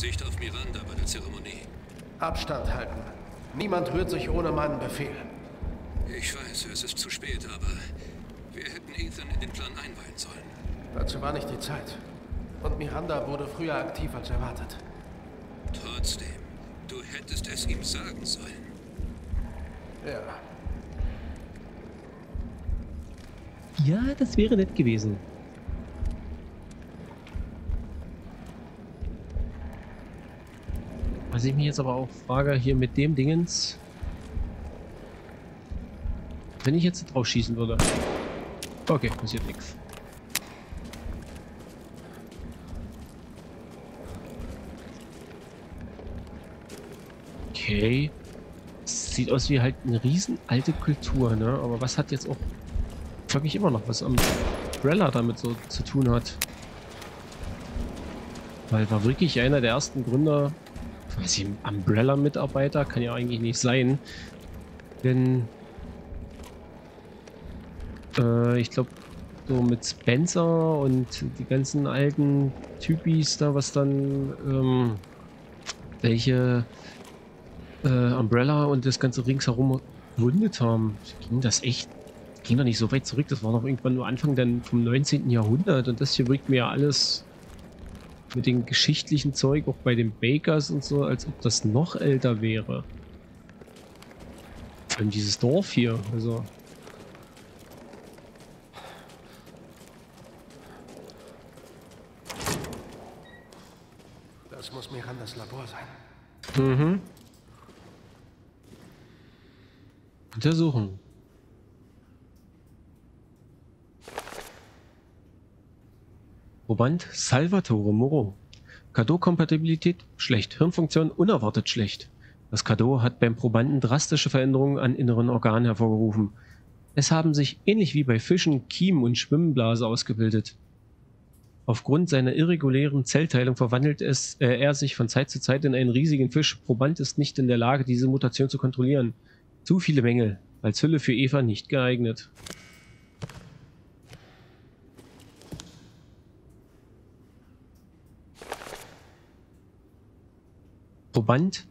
Verzicht auf Miranda bei der Zeremonie. Abstand halten. Niemand rührt sich ohne meinen Befehl. Ich weiß, es ist zu spät, aber wir hätten Ethan in den Plan einweihen sollen. Dazu war nicht die Zeit. Und Miranda wurde früher aktiv als erwartet. Trotzdem, du hättest es ihm sagen sollen. Ja. Ja, das wäre nett gewesen. Was ich mich jetzt aber auch frage, hier mit dem Dingens. Wenn ich jetzt drauf schießen würde. Okay, passiert nichts. Okay. Sieht aus wie halt eine riesen alte Kultur, ne? Aber was hat jetzt auch wirklich immer noch was Umbrella damit so zu tun hat? Weil war wirklich einer der ersten Gründer. Weiß ich, ein Umbrella-Mitarbeiter kann ja eigentlich nicht sein. Denn ich glaube, so mit Spencer und die ganzen alten Typis da, was dann welche Umbrella und das ganze ringsherum gegründet haben, ging das echt, ging doch nicht so weit zurück. Das war noch irgendwann nur Anfang dann vom 19. Jahrhundert und das hier bringt mir ja alles mit dem geschichtlichen Zeug, auch bei den Bakers und so, als ob das noch älter wäre. Vor allem dieses Dorf hier, also. Das muss Mirandas Labor sein. Mhm. Untersuchen. Proband Salvatore Moro. Cadou-Kompatibilität schlecht. Hirnfunktion unerwartet schlecht. Das Cadou hat beim Probanden drastische Veränderungen an inneren Organen hervorgerufen. Es haben sich ähnlich wie bei Fischen Kiemen und Schwimmblase ausgebildet. Aufgrund seiner irregulären Zellteilung verwandelt er sich von Zeit zu Zeit in einen riesigen Fisch. Proband ist nicht in der Lage, diese Mutation zu kontrollieren. Zu viele Mängel. Als Hülle für Eva nicht geeignet. Proband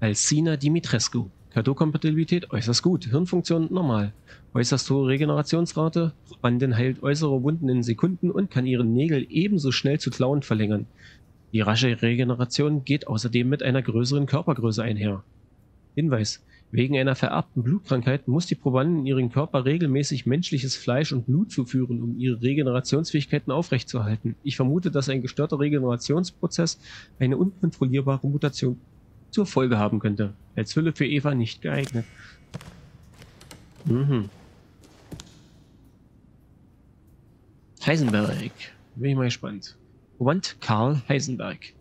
Alcina Dimitrescu. Cadou-Kompatibilität äußerst gut. Hirnfunktion normal. Äußerst hohe Regenerationsrate. Probandin heilt äußere Wunden in Sekunden und kann ihre Nägel ebenso schnell zu Klauen verlängern. Die rasche Regeneration geht außerdem mit einer größeren Körpergröße einher. Hinweis. Wegen einer vererbten Blutkrankheit muss die Probandin ihren Körper regelmäßig menschliches Fleisch und Blut zuführen, um ihre Regenerationsfähigkeiten aufrechtzuerhalten. Ich vermute, dass ein gestörter Regenerationsprozess eine unkontrollierbare Mutation zur Folge haben könnte. Als Hülle für Eva nicht geeignet. Mhm. Heisenberg. Bin ich mal gespannt. Proband Karl Heisenberg.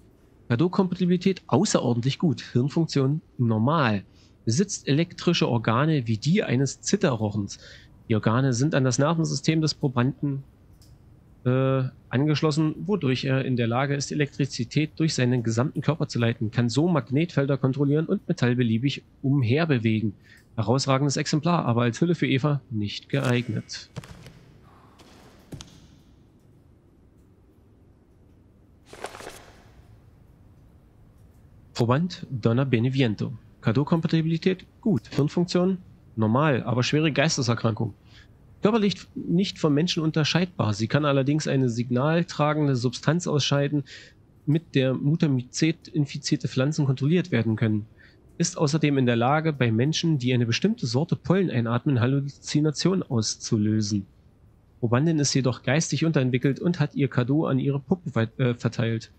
Cadou-Kompatibilität außerordentlich gut. Hirnfunktion normal. Besitzt elektrische Organe wie die eines Zitterrochens. Die Organe sind an das Nervensystem des Probanden angeschlossen, wodurch er in der Lage ist, Elektrizität durch seinen gesamten Körper zu leiten, kann so Magnetfelder kontrollieren und Metall beliebig umherbewegen. Herausragendes Exemplar, aber als Hülle für Eva nicht geeignet. Proband Donna Beneviento. Cadou-Kompatibilität gut, Hirnfunktion normal, aber schwere Geisteserkrankung. Körperlich nicht vom Menschen unterscheidbar. Sie kann allerdings eine signaltragende Substanz ausscheiden, mit der Mutamyzet infizierte Pflanzen kontrolliert werden können. Ist außerdem in der Lage, bei Menschen, die eine bestimmte Sorte Pollen einatmen, Halluzinationen auszulösen. Probandin ist jedoch geistig unterentwickelt und hat ihr Cadou an ihre Puppen verteilt,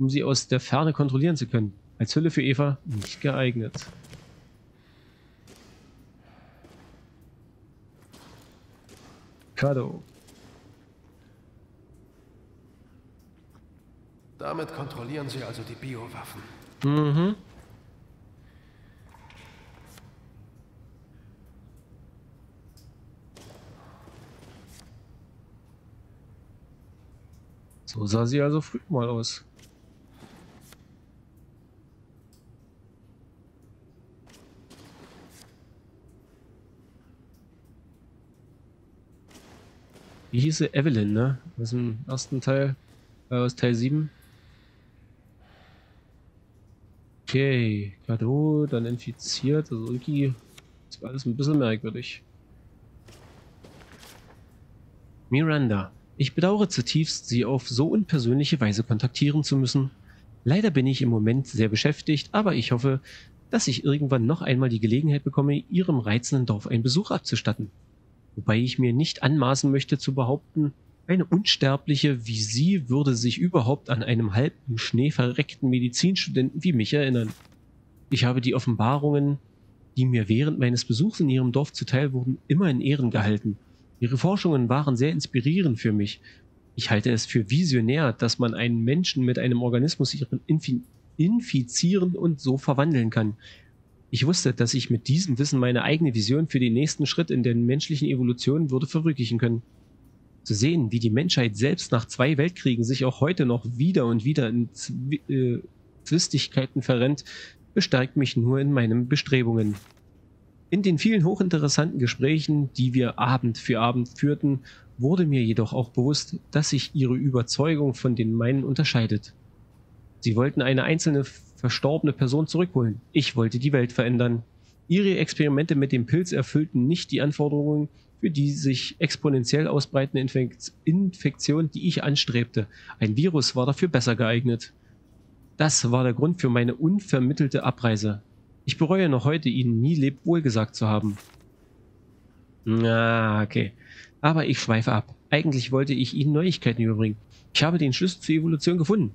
um sie aus der Ferne kontrollieren zu können. Als Hülle für Eva nicht geeignet. Cadou. Damit kontrollieren sie also die Biowaffen. Mhm. So sah sie also früh mal aus. Wie hieß sie? Evelyn, ne? Aus dem ersten Teil, aus Teil 7. Okay, Cadou, dann infiziert, also irgendwie ist alles ein bisschen merkwürdig. Miranda. Ich bedauere zutiefst, Sie auf so unpersönliche Weise kontaktieren zu müssen. Leider bin ich im Moment sehr beschäftigt, aber ich hoffe, dass ich irgendwann noch einmal die Gelegenheit bekomme, Ihrem reizenden Dorf einen Besuch abzustatten. Wobei ich mir nicht anmaßen möchte zu behaupten, eine Unsterbliche wie Sie würde sich überhaupt an einem halb im Schnee verreckten Medizinstudenten wie mich erinnern. Ich habe die Offenbarungen, die mir während meines Besuchs in Ihrem Dorf zuteil wurden, immer in Ehren gehalten. Ihre Forschungen waren sehr inspirierend für mich. Ich halte es für visionär, dass man einen Menschen mit einem Organismus infizieren und so verwandeln kann. Ich wusste, dass ich mit diesem Wissen meine eigene Vision für den nächsten Schritt in der menschlichen Evolution würde verwirklichen können. Zu sehen, wie die Menschheit selbst nach 2 Weltkriegen sich auch heute noch wieder und wieder in Zwistigkeiten verrennt, bestärkt mich nur in meinen Bestrebungen. In den vielen hochinteressanten Gesprächen, die wir Abend für Abend führten, wurde mir jedoch auch bewusst, dass sich ihre Überzeugung von den meinen unterscheidet. Sie wollten eine einzelne verstorbene Person zurückholen. Ich wollte die Welt verändern. Ihre Experimente mit dem Pilz erfüllten nicht die Anforderungen für die sich exponentiell ausbreitende Infektion, die ich anstrebte. Ein Virus war dafür besser geeignet. Das war der Grund für meine unvermittelte Abreise. Ich bereue noch heute, Ihnen nie lebwohl gesagt zu haben. Na, okay. Aber ich schweife ab. Eigentlich wollte ich Ihnen Neuigkeiten überbringen. Ich habe den Schlüssel zur Evolution gefunden.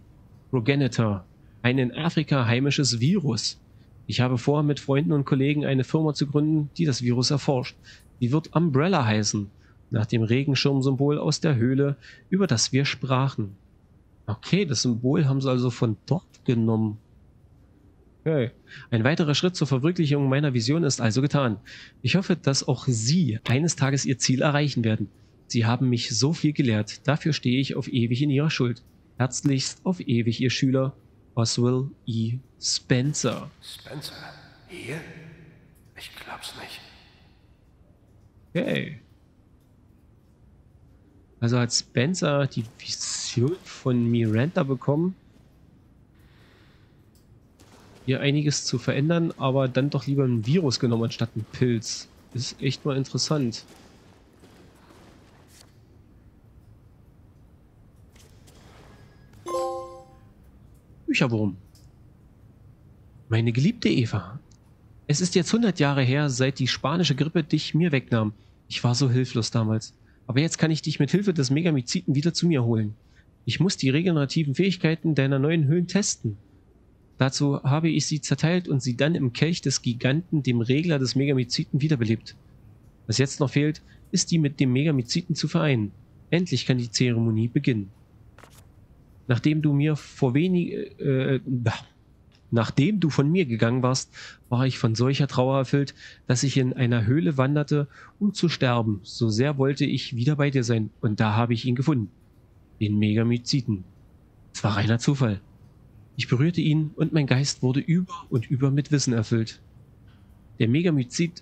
Progenitor. Ein in Afrika heimisches Virus. Ich habe vor, mit Freunden und Kollegen eine Firma zu gründen, die das Virus erforscht. Die wird Umbrella heißen. Nach dem Regenschirmsymbol aus der Höhle, über das wir sprachen. Okay, das Symbol haben sie also von dort genommen. Okay. Ein weiterer Schritt zur Verwirklichung meiner Vision ist also getan. Ich hoffe, dass auch Sie eines Tages Ihr Ziel erreichen werden. Sie haben mich so viel gelehrt. Dafür stehe ich auf ewig in Ihrer Schuld. Herzlichst auf ewig, Ihr Schüler, Oswell E. Spencer. Spencer? Hier? Ich glaub's nicht. Okay. Also hat Spencer die Vision von Miranda bekommen, hier einiges zu verändern, aber dann doch lieber ein Virus genommen anstatt ein Pilz. Ist echt mal interessant. Bücherwurm. Meine geliebte Eva. Es ist jetzt 100 Jahre her, seit die spanische Grippe dich mir wegnahm. Ich war so hilflos damals. Aber jetzt kann ich dich mit Hilfe des Megamyzeten wieder zu mir holen. Ich muss die regenerativen Fähigkeiten deiner neuen Höhlen testen. Dazu habe ich sie zerteilt und sie dann im Kelch des Giganten, dem Regler des Megamyzeten, wiederbelebt. Was jetzt noch fehlt, ist die mit dem Megamyzeten zu vereinen. Endlich kann die Zeremonie beginnen. Nachdem du von mir gegangen warst, war ich von solcher Trauer erfüllt, dass ich in einer Höhle wanderte, um zu sterben. So sehr wollte ich wieder bei dir sein, und da habe ich ihn gefunden. Den Megamyzeten. Es war reiner Zufall. Ich berührte ihn, und mein Geist wurde über und über mit Wissen erfüllt. Der Megamyzet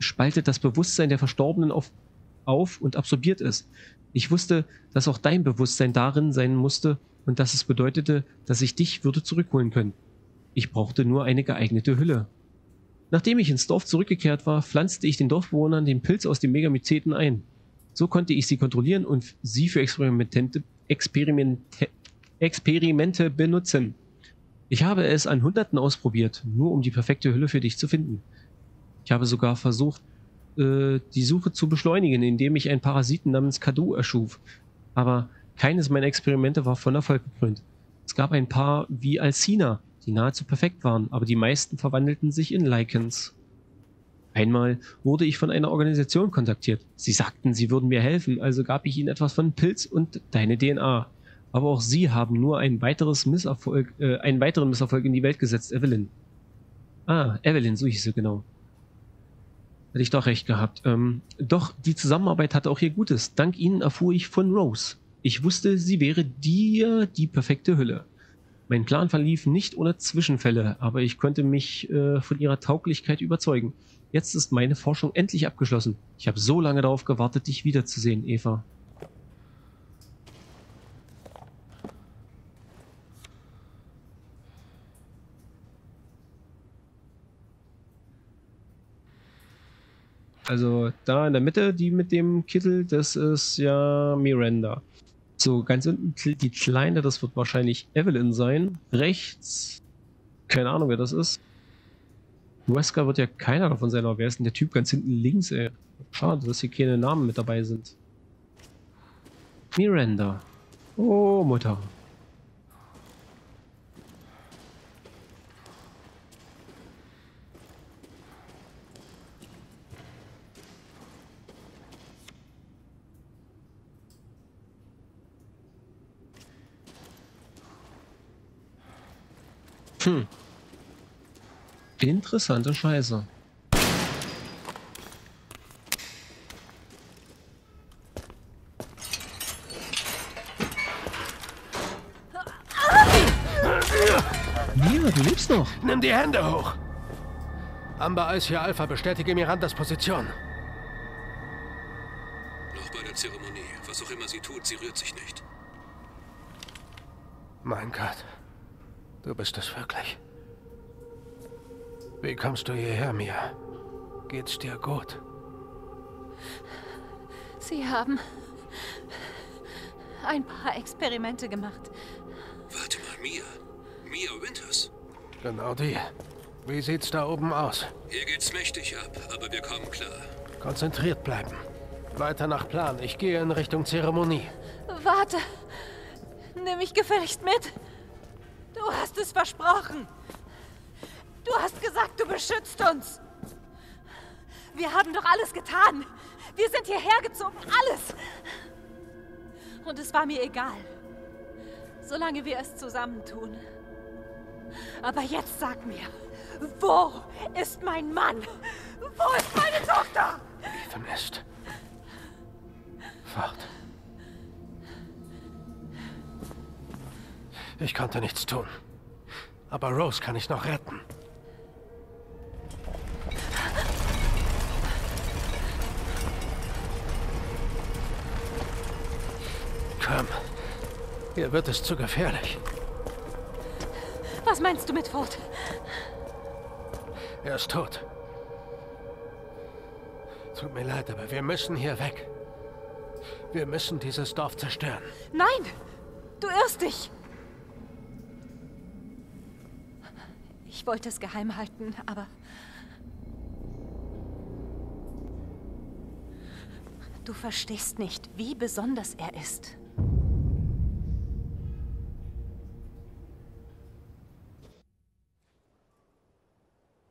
spaltet das Bewusstsein der Verstorbenen auf und absorbiert es. Ich wusste, dass auch dein Bewusstsein darin sein musste und dass es bedeutete, dass ich dich würde zurückholen können. Ich brauchte nur eine geeignete Hülle. Nachdem ich ins Dorf zurückgekehrt war, pflanzte ich den Dorfbewohnern den Pilz aus dem Megamyzeten ein. So konnte ich sie kontrollieren und sie für Experimente benutzen. Ich habe es an Hunderten ausprobiert, nur um die perfekte Hülle für dich zu finden. Ich habe sogar versucht, die Suche zu beschleunigen, indem ich einen Parasiten namens Cadou erschuf. Aber keines meiner Experimente war von Erfolg gekrönt. Es gab ein paar wie Alcina, die nahezu perfekt waren, aber die meisten verwandelten sich in Lycans. Einmal wurde ich von einer Organisation kontaktiert. Sie sagten, sie würden mir helfen, also gab ich ihnen etwas von Pilz und deine DNA. Aber auch sie haben nur einen weiteren Misserfolg in die Welt gesetzt, Evelyn. Ah, Evelyn, so hieß sie, genau. Hatte ich doch recht gehabt. Doch die Zusammenarbeit hatte auch ihr Gutes. Dank ihnen erfuhr ich von Rose. Ich wusste, sie wäre dir die perfekte Hülle. Mein Plan verlief nicht ohne Zwischenfälle, aber ich konnte mich von ihrer Tauglichkeit überzeugen. Jetzt ist meine Forschung endlich abgeschlossen. Ich habe so lange darauf gewartet, dich wiederzusehen, Eva. Also da in der Mitte, die mit dem Kittel, das ist ja Miranda. So, ganz unten die Kleine, das wird wahrscheinlich Evelyn sein. Rechts, keine Ahnung, wer das ist. Wesker wird ja keiner davon sein, aber wer ist denn der Typ ganz hinten links, ey? Schade, dass hier keine Namen mit dabei sind. Miranda. Oh, Mutter. Hm. Interessante Scheiße. Mia, du lebst noch. Nimm die Hände hoch. Amber Ice hier Alpha, bestätige Mirandas Position. Noch bei der Zeremonie. Was auch immer sie tut, sie rührt sich nicht. Mein Gott. Du bist es wirklich. Wie kommst du hierher, Mia? Geht's dir gut? Sie haben ein paar Experimente gemacht. Warte mal, Mia. Mia Winters. Genau die. Wie sieht's da oben aus? Hier geht's mächtig ab, aber wir kommen klar. Konzentriert bleiben. Weiter nach Plan. Ich gehe in Richtung Zeremonie. Warte. Nimm mich gefälligst mit. Du hast es versprochen. Du hast gesagt, du beschützt uns. Wir haben doch alles getan. Wir sind hierher gezogen, alles. Und es war mir egal, solange wir es zusammentun. Aber jetzt sag mir, wo ist mein Mann? Wo ist meine Tochter? Ethan ist fort. Ich konnte nichts tun. Aber Rose kann ich noch retten. Komm. Hier wird es zu gefährlich. Was meinst du mit fort? Er ist tot. Tut mir leid, aber wir müssen hier weg. Wir müssen dieses Dorf zerstören. Nein! Du irrst dich! Ich wollte es geheim halten, aber... Du verstehst nicht, wie besonders er ist.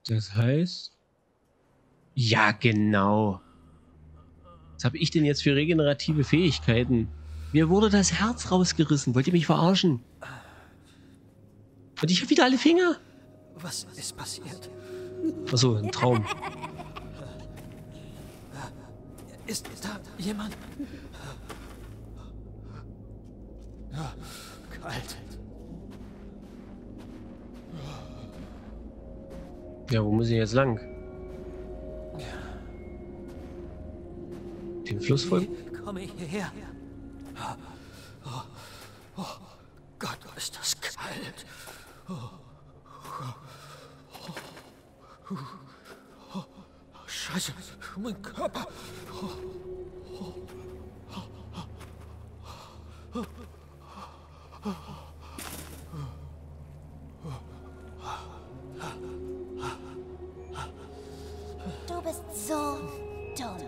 Das heißt... Ja, genau. Was habe ich denn jetzt für regenerative Fähigkeiten? Mir wurde das Herz rausgerissen. Wollt ihr mich verarschen? Und ich habe wieder alle Finger. Was ist passiert? Achso, ein Traum. Ist da jemand? Ja, kalt. Ja, wo muss ich jetzt lang? Den Fluss folgen? Komme ich hierher? Oh, oh Gott, ist das kalt. Oh. Scheiße, mein Körper. Du bist so dumm.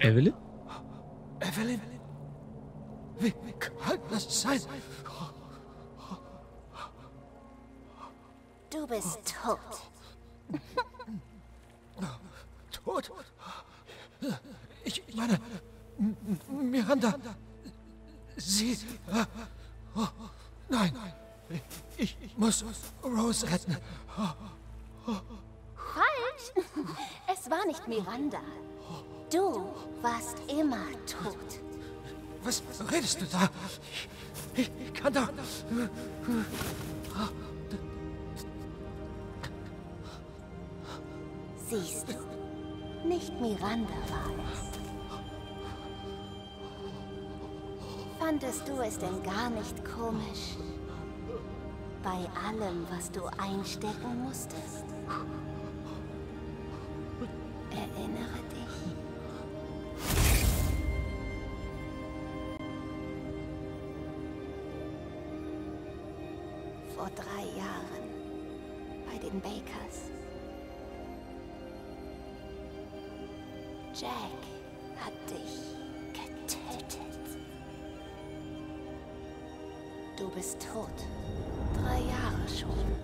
Evelyn? Evelyn? Wie kann das sein? Du bist tot. Tot? Ich meine, Miranda, sie... Nein, ich muss Rose retten. Falsch! Es war nicht Miranda. Du warst immer tot. Was redest du da? Ich kann da... Siehst du, nicht Miranda war es. Fandest du es denn gar nicht komisch? Bei allem, was du einstecken musstest? Erinnere dich. Vor 3 Jahren bei den Bakers. Jack hat dich getötet. Du bist tot. 3 Jahre schon.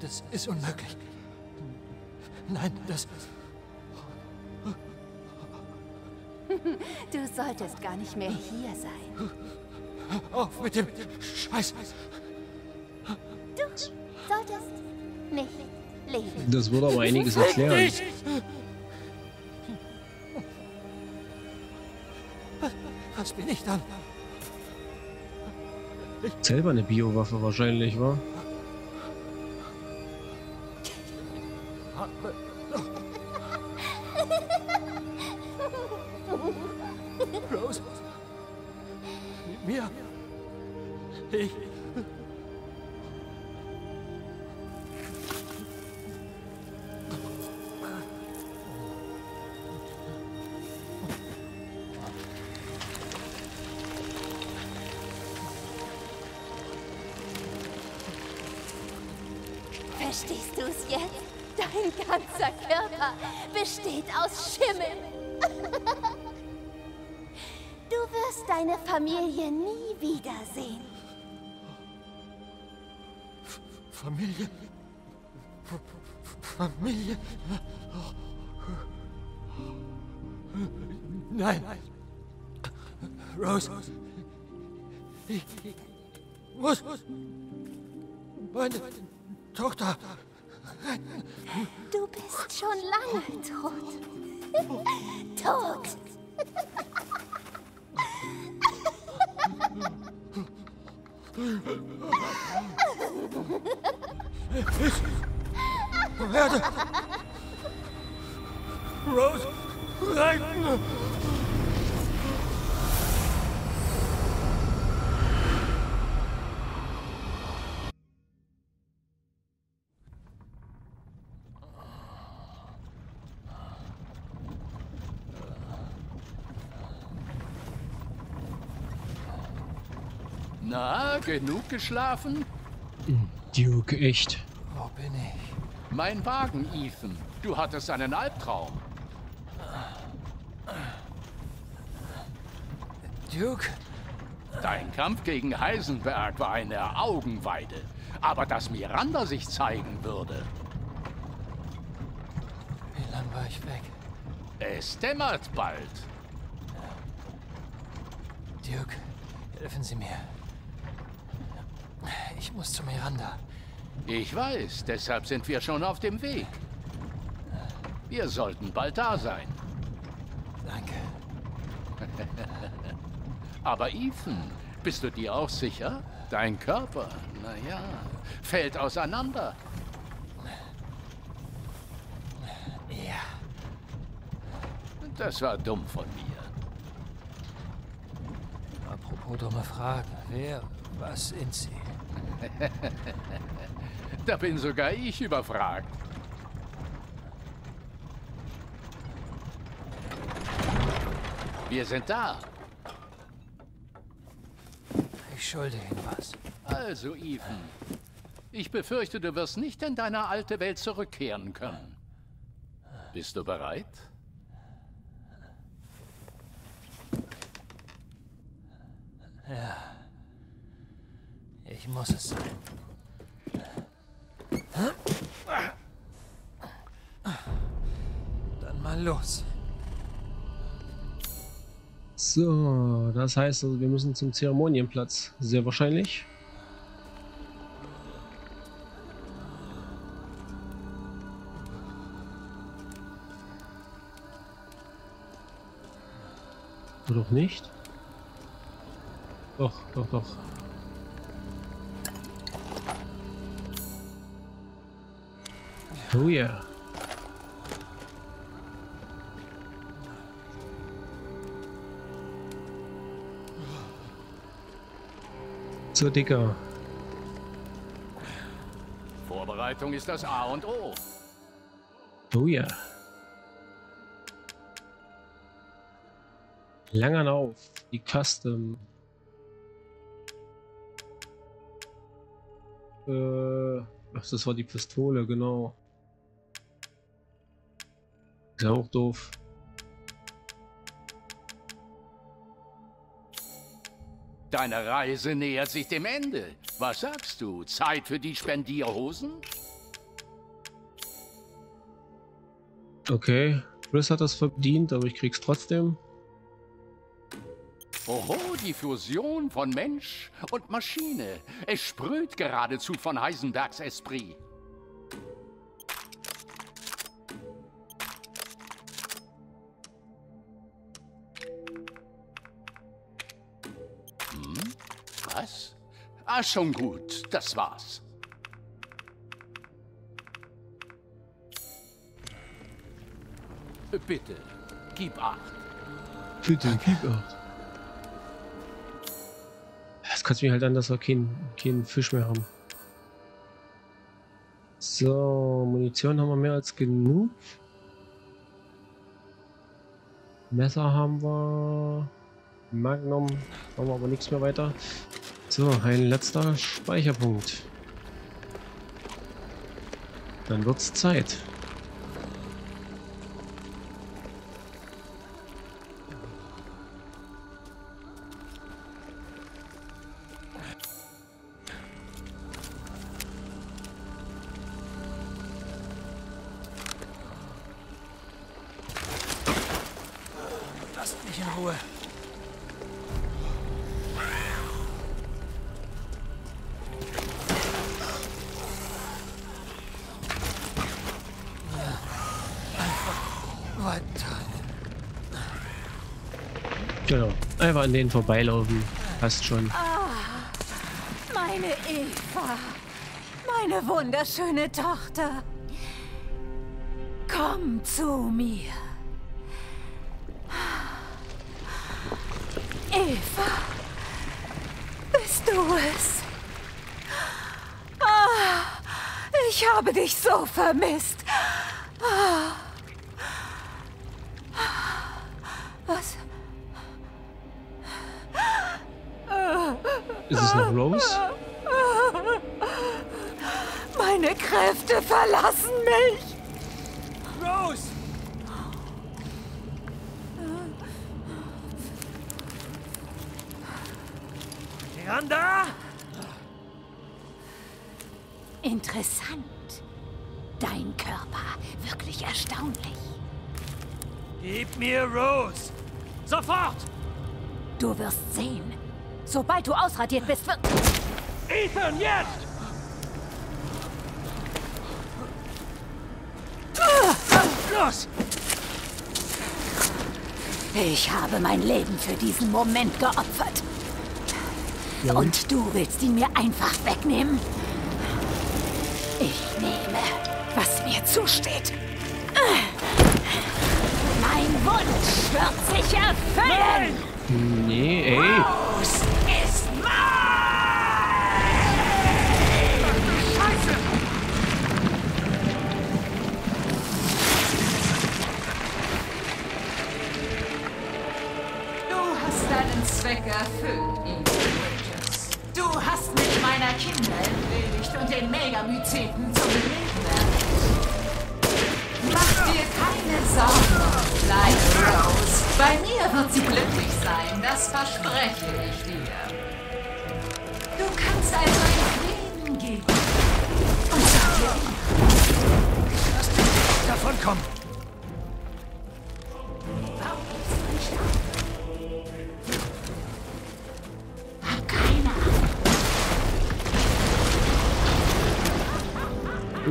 Das ist unmöglich. Nein, das... Du solltest gar nicht mehr hier sein. Auf mit dem Scheiß. Du solltest nicht leben. Das wurde aber einiges erklären. Was bin ich dann? Selber eine Biowaffe wahrscheinlich, wa? Rose, Mia, ich... Verstehst du es jetzt? Dein ganzer Körper besteht aus Schimmel. Du wirst deine Familie nie wiedersehen. Familie? Familie? Nein. Rose. Ich muss meine Tochter retten. Du bist schon lange tot. Tot. Ich werde Rose reiten. Na, genug geschlafen? Duke, echt. Wo bin ich? Mein Wagen, Ethan. Du hattest einen Albtraum. Duke? Dein Kampf gegen Heisenberg war eine Augenweide. Aber dass Miranda sich zeigen würde. Wie lange war ich weg? Es dämmert bald. Duke, helfen Sie mir. Ich muss zu Miranda. Ich weiß, deshalb sind wir schon auf dem Weg. Wir sollten bald da sein. Danke. Aber Ethan, bist du dir auch sicher? Dein Körper, naja, fällt auseinander. Ja. Das war dumm von mir. Apropos dumme Fragen. Wer, was sind Sie? Da bin sogar ich überfragt. Wir sind da. Ich schulde Ihnen was. Also, Ethan, ich befürchte, du wirst nicht in deine alte Welt zurückkehren können. Bist du bereit? Ja. Ich muss es sein. Dann mal los. So, das heißt, also, wir müssen zum Zeremonienplatz. Sehr wahrscheinlich. Oder doch nicht? Doch, doch, doch. Oh ja. So, Dicker. Vorbereitung ist das A und O. Oh ja. Langern auf. Die Custom. Ach, das war die Pistole, genau. Ist ja auch doof. Deine Reise nähert sich dem Ende. Was sagst du? Zeit für die Spendierhosen? Okay, Chris hat das verdient, aber ich krieg's trotzdem. Oho, die Fusion von Mensch und Maschine. Es sprüht geradezu von Heisenbergs Esprit. Hm? Was? Ah, schon gut. Das war's. Bitte, gib acht. Bitte, gib acht. Kannst mich halt an, dass wir keinen Fisch mehr haben. So, Munition haben wir mehr als genug. Messer haben wir. Magnum haben wir aber nichts mehr weiter. So, ein letzter Speicherpunkt. Dann wird's Zeit. Genau, einfach an denen vorbeilaufen, passt schon. Ah, meine Eva, meine wunderschöne Tochter, komm zu mir. Eva, bist du es? Ah, ich habe dich so vermisst. Ah. Was? Ist es noch Rose? Meine Kräfte verlassen mich! Rose! Miranda! Interessant. Dein Körper. Wirklich erstaunlich. Gib mir Rose! Sofort! Du wirst sehen. Sobald du ausradiert bist, wird... Ethan, jetzt! Los! Ich habe mein Leben für diesen Moment geopfert. Ja. Und du willst ihn mir einfach wegnehmen? Ich nehme, was mir zusteht. Mein Wunsch wird sich erfüllen! Nein! Nee, ey. Rose ist mein! Scheiße! Du hast deinen Zweck erfüllt, Ethan Winters. Du hast mich meiner Kinder entledigt und den Megamyzeten zum Leben erweckt. Mach dir keine Sorgen. Bleib raus. Bei mir wird sie glücklich sein, das verspreche ich dir. Du kannst also in Frieden gehen. Und sag dir immer. Lass dich nicht davon kommen. Hab keine Ahnung.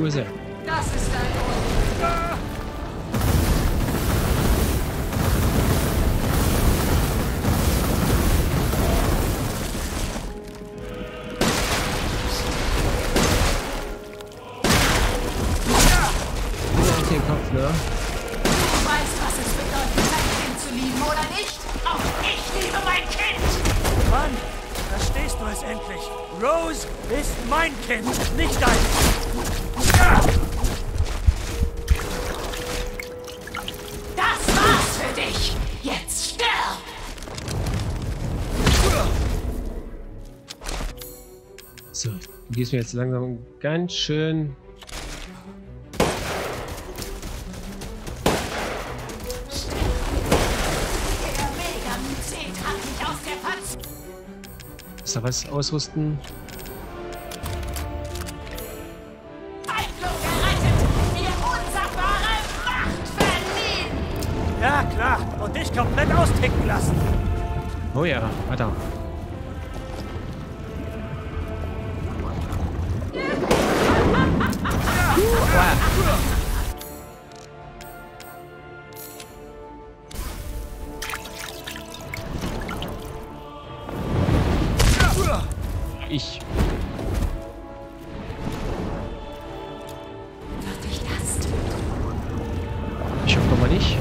Wo ist er? Das ist dein Ort. Kind, nicht dein. So, du gehst mir jetzt langsam ganz schön. Ist da was ausrüsten? Ja, klar. Und dich komplett austicken lassen. Oh ja, warte. Ich. Ich hoffe mal nicht.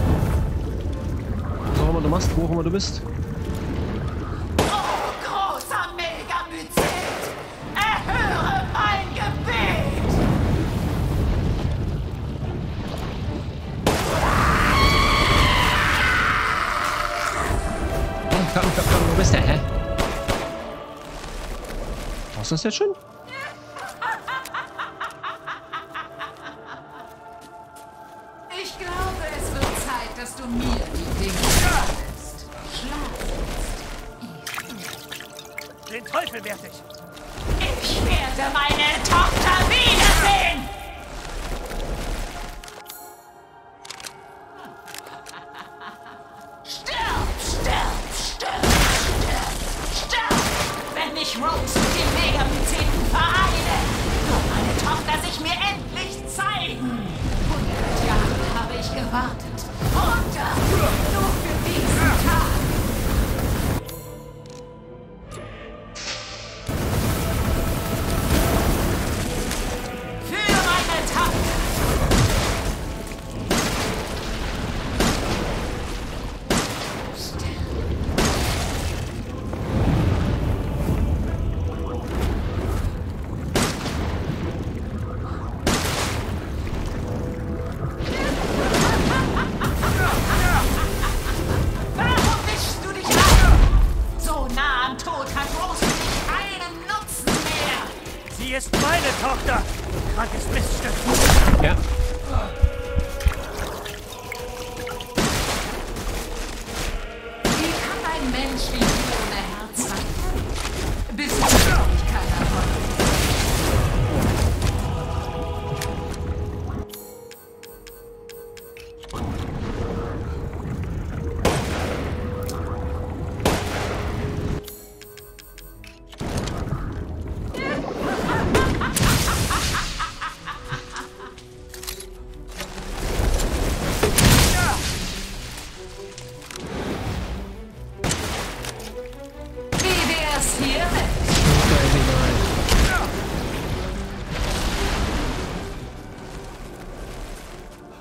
Was auch immer du machst, wo auch immer du bist. Ist das jetzt schon? Ich glaube, es wird Zeit, dass du mir die Dinge schafft. Schlafst. Den Teufel werd ich. Ich werde meine Tochter wiedersehen.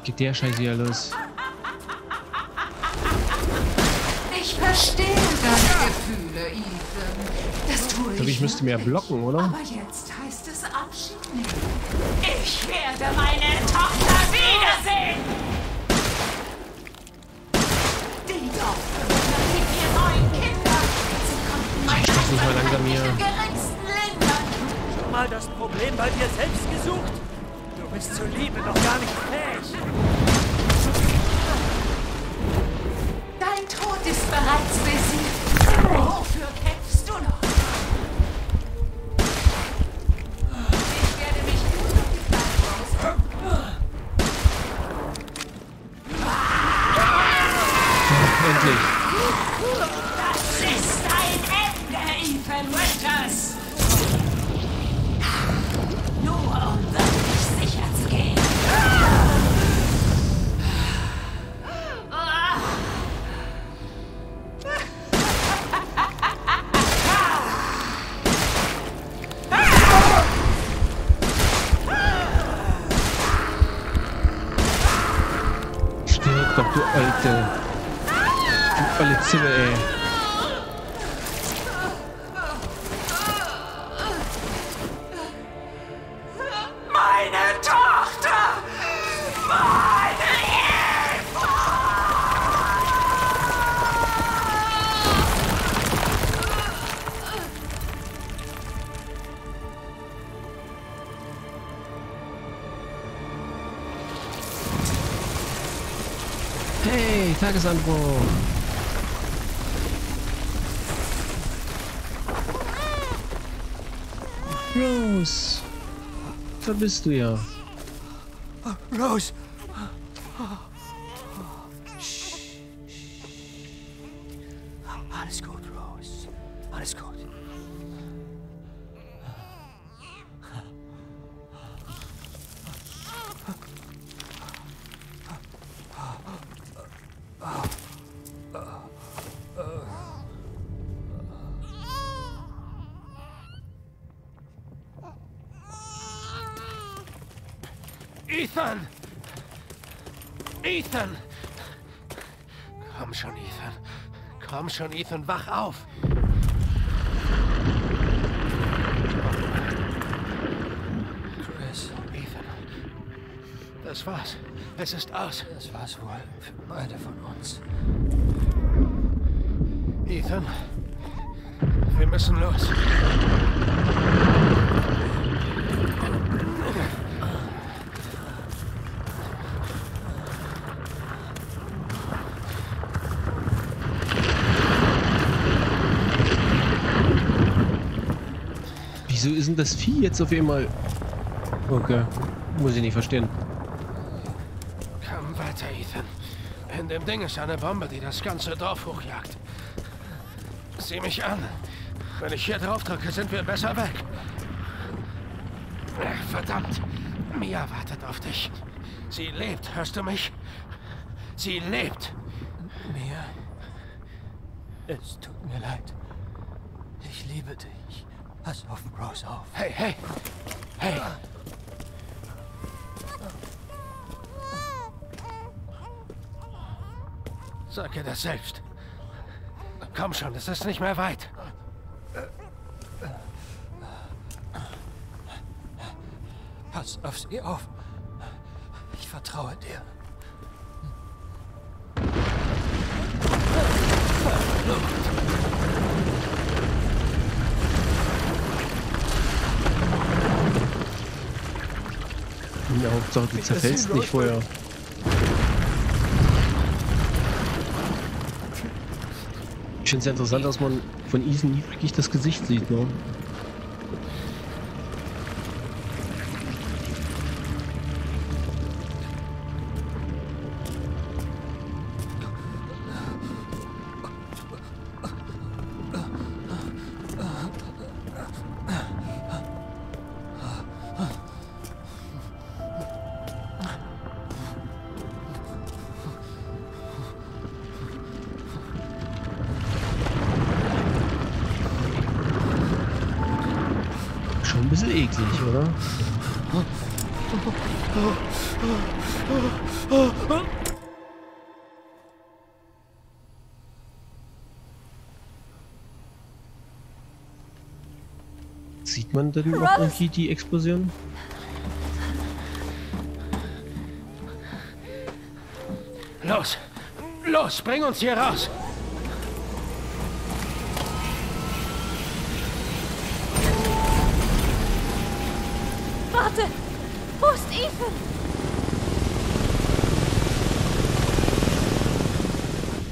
Geht der Scheiße hier los? Ich verstehe deine Gefühle, Ethan. Das tue ich. Ich müsste mehr blocken, oder? Aber jetzt heißt es Abschied nehmen. Ich werde meine Tochter wiedersehen. Die Tochter mit ihr neuen Kindern. Sie kommt nicht mal langsam hier. Schon mal das Problem bei dir selbst gesucht? Du bist zur Liebe noch gar nicht fähig. Dein Tod ist bereits besiegt. Wofür kämpfst du noch? Ich werde mich gut auf die Zeit raus. Endlich. Volle Zimmer, ey. Meine Tochter! Meine Eva! Tagesanbruch. Rose. Da bist du ja. Rose. Alles gut, Rose. Alles gut. Ethan! Ethan! Komm schon, Ethan. Komm schon, Ethan, wach auf! Chris. Ethan. Das war's. Es ist aus. Das war's wohl für beide von uns. Ethan, wir müssen los. Wieso ist denn das Vieh jetzt auf einmal? Okay, muss ich nicht verstehen. Komm weiter, Ethan. In dem Ding ist eine Bombe, die das ganze Dorf hochjagt. Sieh mich an. Wenn ich hier drauf drücke, sind wir besser weg. Verdammt. Mia wartet auf dich. Sie lebt, hörst du mich? Sie lebt. Mia, es tut mir leid. Ich liebe dich. Pass auf, Rose, auf. Hey, hey! Hey! Sag ihr das selbst. Komm schon, es ist nicht mehr weit. Pass auf sie auf. Ich vertraue dir. Ja, Hauptsache, du zerfällst nicht vorher. Ich finde es ja interessant, dass man von Ethan nie wirklich das Gesicht sieht, ne? Oder? Sieht man denn auch irgendwie die Explosion? Los! Los! Bring uns hier raus!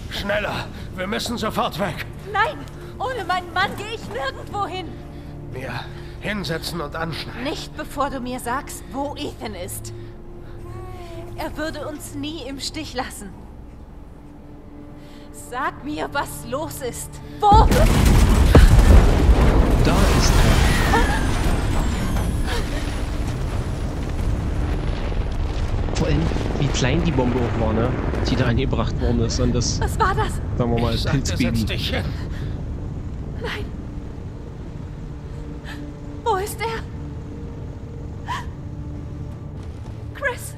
Schneller! Wir müssen sofort weg! Nein! Ohne meinen Mann gehe ich nirgendwo hin! Mir hinsetzen und anschneiden. Nicht bevor du mir sagst, wo Ethan ist. Er würde uns nie im Stich lassen. Sag mir, was los ist. Wo? Da ist er. Vor allem, wie klein die Bombe auch war, ne? Die da eingebracht worden ist und das... Was war das? Sagen wir mal, Pilzbaby. Nein. Wo ist er? Chris!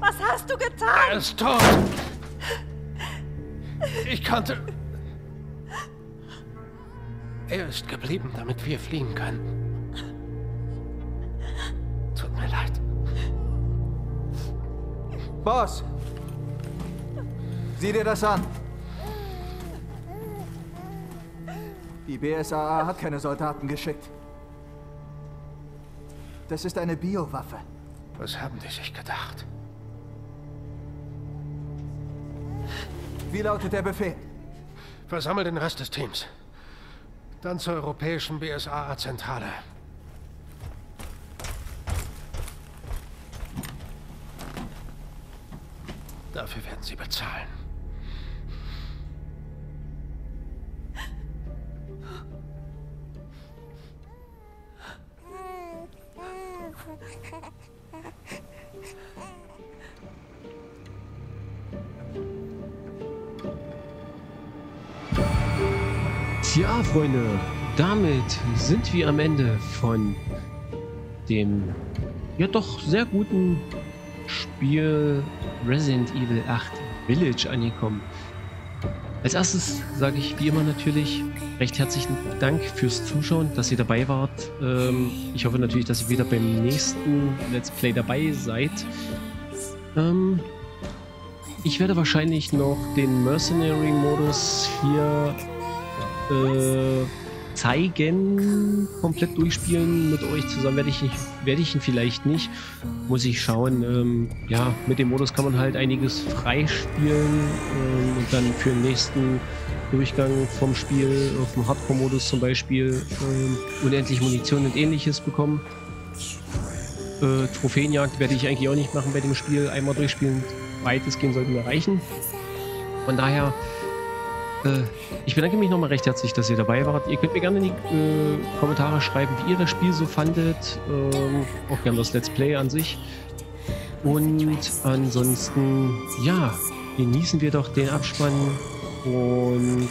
Was hast du getan? Er ist tot! Ich konnte... Er ist geblieben, damit wir fliehen können. Boss! Sieh dir das an! Die BSAA hat keine Soldaten geschickt. Das ist eine Biowaffe. Was haben die sich gedacht? Wie lautet der Befehl? Versammel den Rest des Teams. Dann zur europäischen BSAA-Zentrale. Dafür werden Sie bezahlen. Ja, Freunde, damit sind wir am Ende von dem ja doch sehr guten Spiel Resident Evil 8 Village angekommen. Als erstes sage ich wie immer natürlich recht herzlichen Dank fürs Zuschauen, dass ihr dabei wart. Ich hoffe natürlich, dass ihr wieder beim nächsten Let's Play dabei seid. Ich werde wahrscheinlich noch den Mercenary-Modus hier zeigen, komplett durchspielen mit euch zusammen werde ich ihn vielleicht nicht, muss ich schauen. Ja, mit dem Modus kann man halt einiges freispielen und dann für den nächsten Durchgang vom Spiel auf dem Hardcore-Modus zum Beispiel unendlich Munition und ähnliches bekommen. Trophäenjagd werde ich eigentlich auch nicht machen bei dem Spiel, einmal durchspielen, weitestgehend sollten wir reichen. Von daher ich bedanke mich nochmal recht herzlich, dass ihr dabei wart. Ihr könnt mir gerne in die Kommentare schreiben, wie ihr das Spiel so fandet. Auch gerne das Let's Play an sich. Und ansonsten, ja, genießen wir doch den Abspann. Und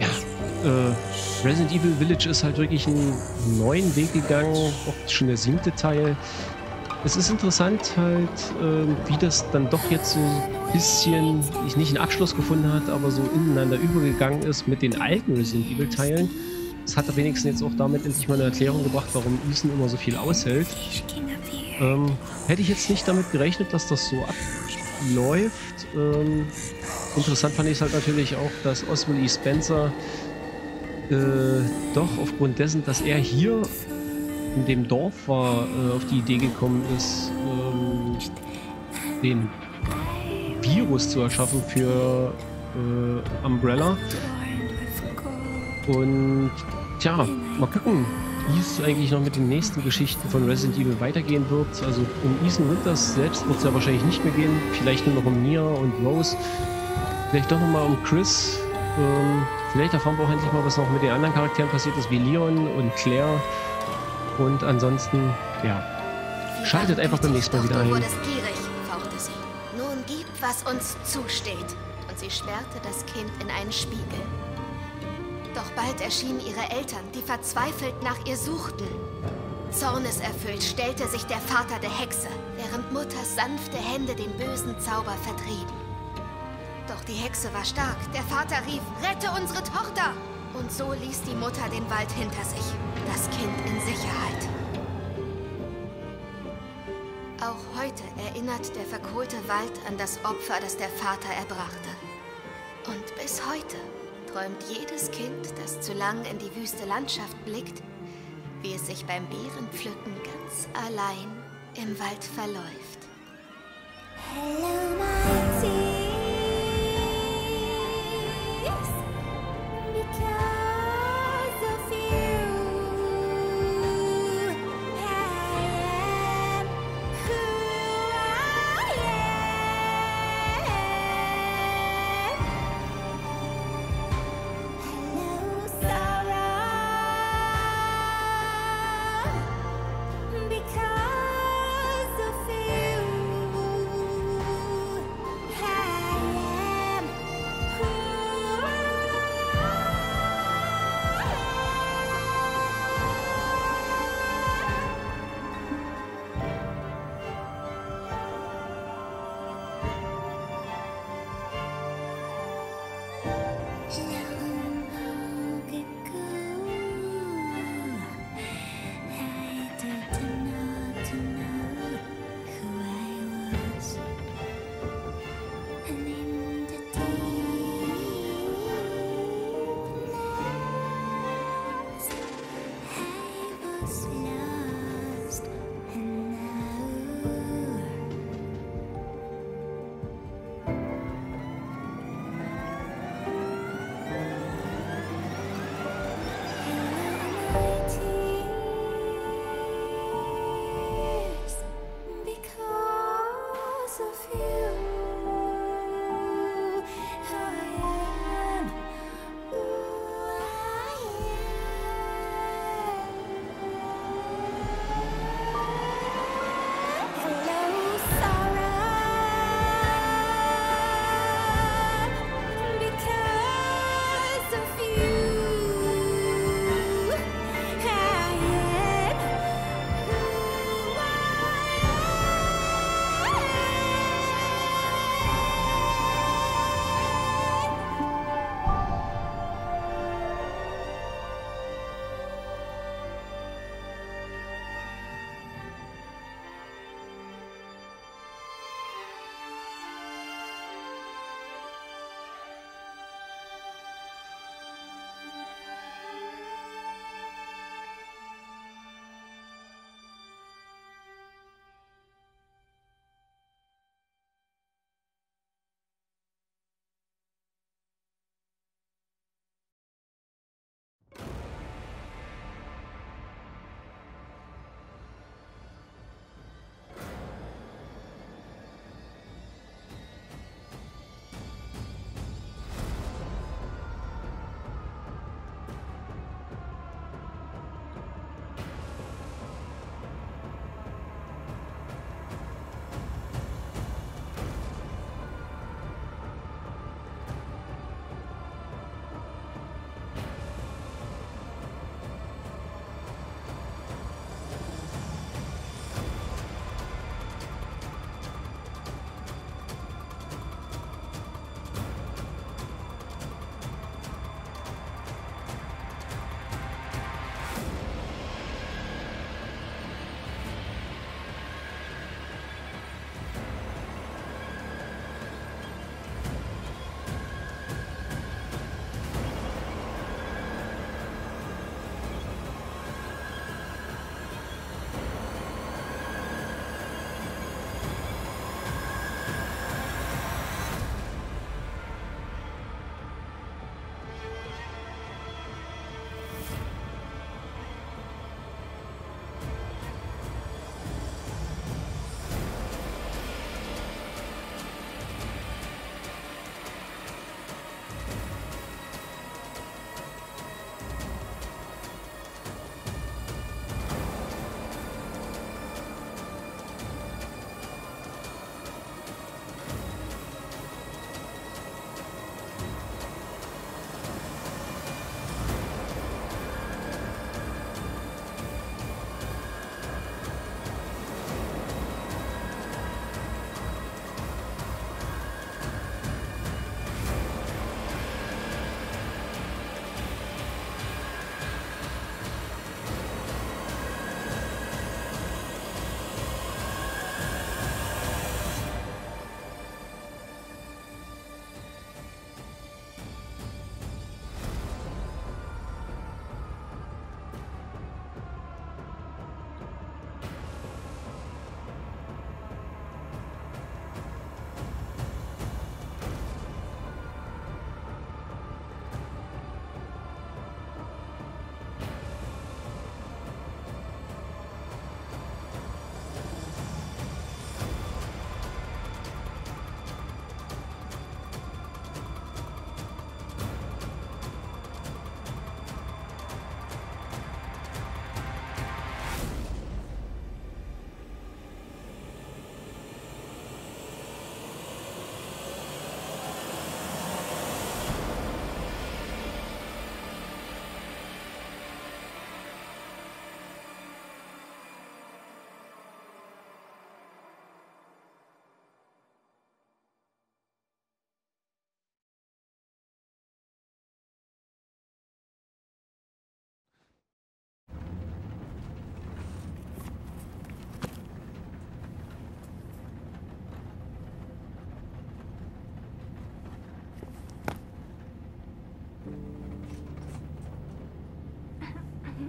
ja, Resident Evil Village ist halt wirklich einen neuen Weg gegangen. Auch schon der 7. Teil. Es ist interessant halt, wie das dann doch jetzt so ein bisschen, nicht einen Abschluss gefunden hat, aber so ineinander übergegangen ist mit den alten Resident Evil Teilen. Das hat er wenigstens jetzt auch damit endlich mal eine Erklärung gebracht, warum Ethan immer so viel aushält. Hätte ich jetzt nicht damit gerechnet, dass das so abläuft. Interessant fand ich es halt natürlich auch, dass Oswell E. Spencer doch aufgrund dessen, dass er hier in dem Dorf war, auf die Idee gekommen ist, den Virus zu erschaffen für Umbrella. Und tja, mal gucken, wie es eigentlich noch mit den nächsten Geschichten von Resident Evil weitergehen wird. Also um Ethan Winters selbst wird es ja wahrscheinlich nicht mehr gehen, vielleicht nur noch um Mia und Rose, vielleicht doch nochmal um Chris. Vielleicht erfahren wir auch endlich mal, was noch mit den anderen Charakteren passiert ist, wie Leon und Claire. Und ansonsten, ja, schaltet einfach beim nächsten Mal wieder ein. Du wurdest gierig, fauchte sie. Nun gib, was uns zusteht. Und sie sperrte das Kind in einen Spiegel. Doch bald erschienen ihre Eltern, die verzweifelt nach ihr suchten. Zorneserfüllt stellte sich der Vater der Hexe, während Mutters sanfte Hände den bösen Zauber vertrieben. Doch die Hexe war stark. Der Vater rief: Rette unsere Tochter! Und so ließ die Mutter den Wald hinter sich, das Kind in Sicherheit. Auch heute erinnert der verkohlte Wald an das Opfer, das der Vater erbrachte. Und bis heute träumt jedes Kind, das zu lang in die wüste Landschaft blickt, wie es sich beim Beerenpflücken ganz allein im Wald verläuft. Hello, Martin.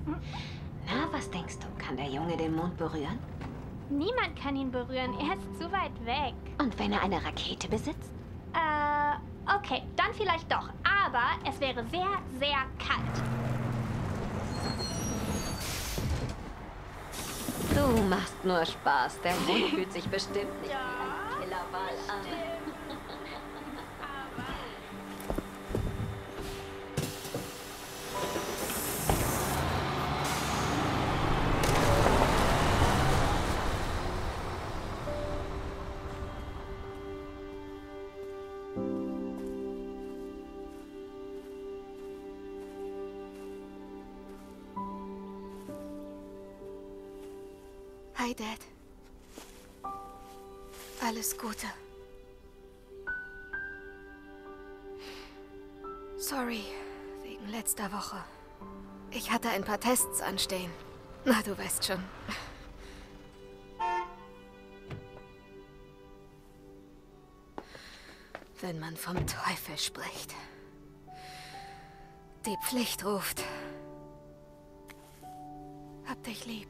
Na, was denkst du? Kann der Junge den Mond berühren? Niemand kann ihn berühren. Er ist zu weit weg. Und wenn er eine Rakete besitzt? Okay, dann vielleicht doch. Aber es wäre sehr, sehr kalt. Du machst nur Spaß. Der Mond fühlt sich bestimmt nicht wie ein Killerwal an. Hi, Dad. Alles Gute. Sorry, wegen letzter Woche. Ich hatte ein paar Tests anstehen. Na, du weißt schon. Wenn man vom Teufel spricht. Die Pflicht ruft. Hab dich lieb.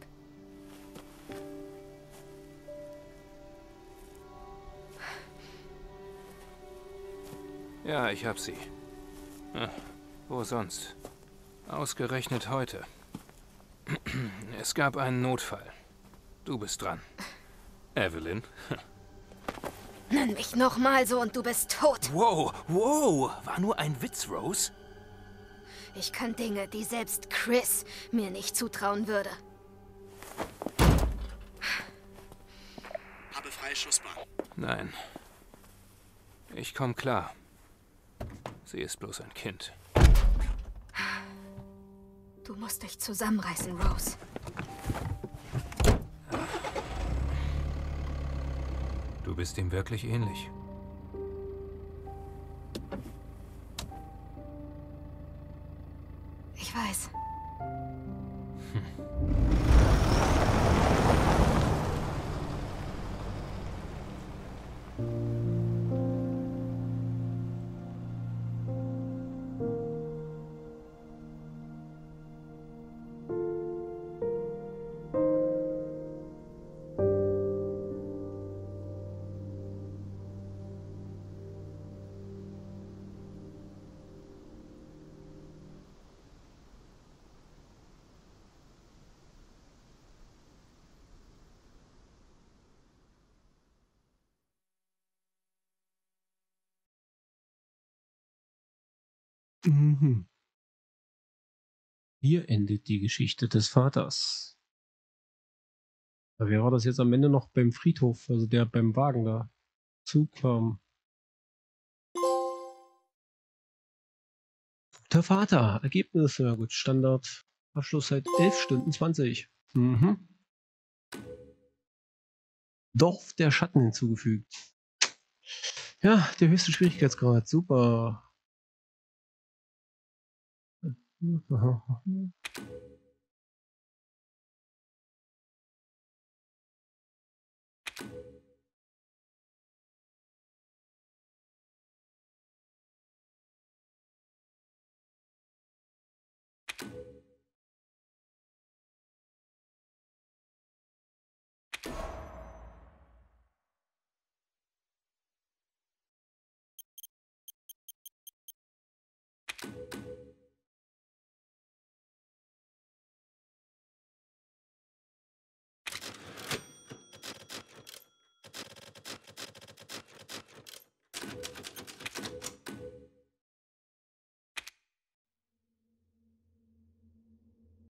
Ja, ich hab sie. Ach, wo sonst? Ausgerechnet heute. Es gab einen Notfall. Du bist dran. Evelyn. Nenn mich nochmal so und du bist tot. Wow, wow. War nur ein Witz, Rose. Ich kann Dinge, die selbst Chris mir nicht zutrauen würde. Habe freie Schussbahn. Nein. Ich komm klar. Sie ist bloß ein Kind. Du musst dich zusammenreißen, Rose. Du bist ihm wirklich ähnlich. Ich weiß. Hier endet die Geschichte des Vaters. Wer war das jetzt am Ende noch beim Friedhof, also der beim Wagen da zukam? Guter Vater, Ergebnis, ja gut, Standard, Abschlusszeit 11:20 Stunden. Mhm. Dorf der Schatten hinzugefügt. Ja, der höchste Schwierigkeitsgrad, super.